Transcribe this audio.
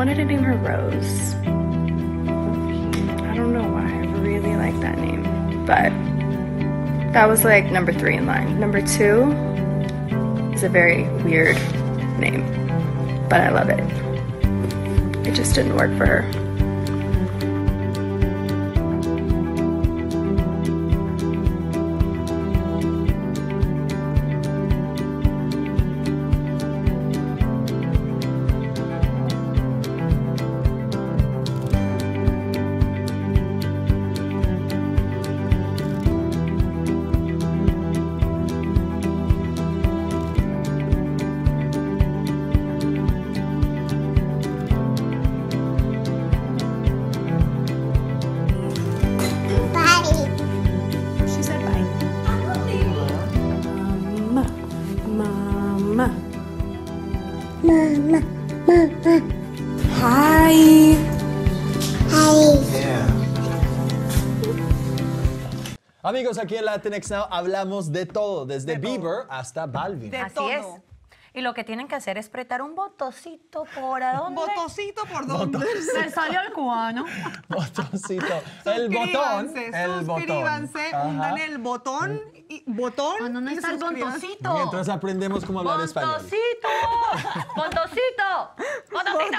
wanted to name her Rose. I don't know why, I really like that name, but that was like number 3 in line. Number 2 is a very weird name, but I love it. It just didn't work for her. Mama, mama. Hi. Hi. Yeah. Amigos, aquí en LatinX Now hablamos de todo, desde Bieber hasta Balvin. Así es. Y lo que tienen que hacer es apretar un botoncito por ¿a dónde? ¿Botoncito por dónde? Se salió el cubano. Botoncito. El botón. Suscríbanse, hundan el botón. ¿Botón? ¿Dónde está el botoncito? Mientras aprendemos cómo hablar español. ¡Botoncito! ¡Botoncito! ¡Botoncito!